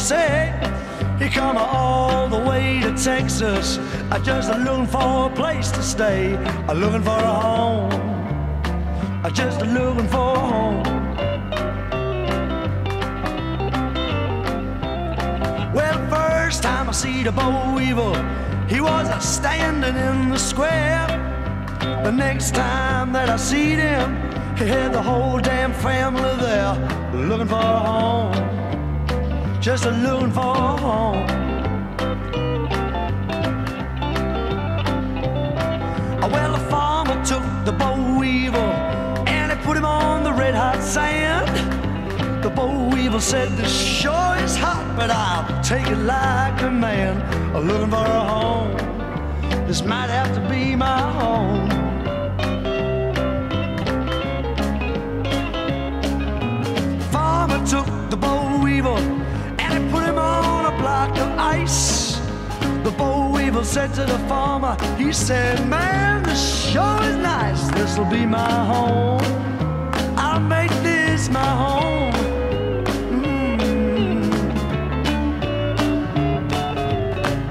say. He come all the way to Texas, I just looking for a place to stay. I looking for a home, I just looking for a home. Well, first time I see the Bo Weevil, he was a standing in the square. The next time that I see him, he had the whole damn family there, looking for a home. Just a looking for a home. Well, a farmer took the Bo Weevil and he put him on the red hot sand. The Bo Weevil said, "This sure is hot, but I'll take it like a man. A looking for a home. This might have to be my home." Farmer took the Bo Weevil, of ice. The Bo Weevil said to the farmer, he said, "Man, this sure is nice. This'll be my home. I'll make this my home."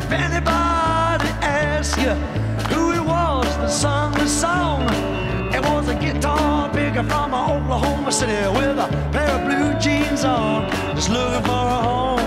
If anybody asks you who it was that sung the song, it was a guitar picker from Oklahoma City with a pair of blue jeans on, just looking for a home.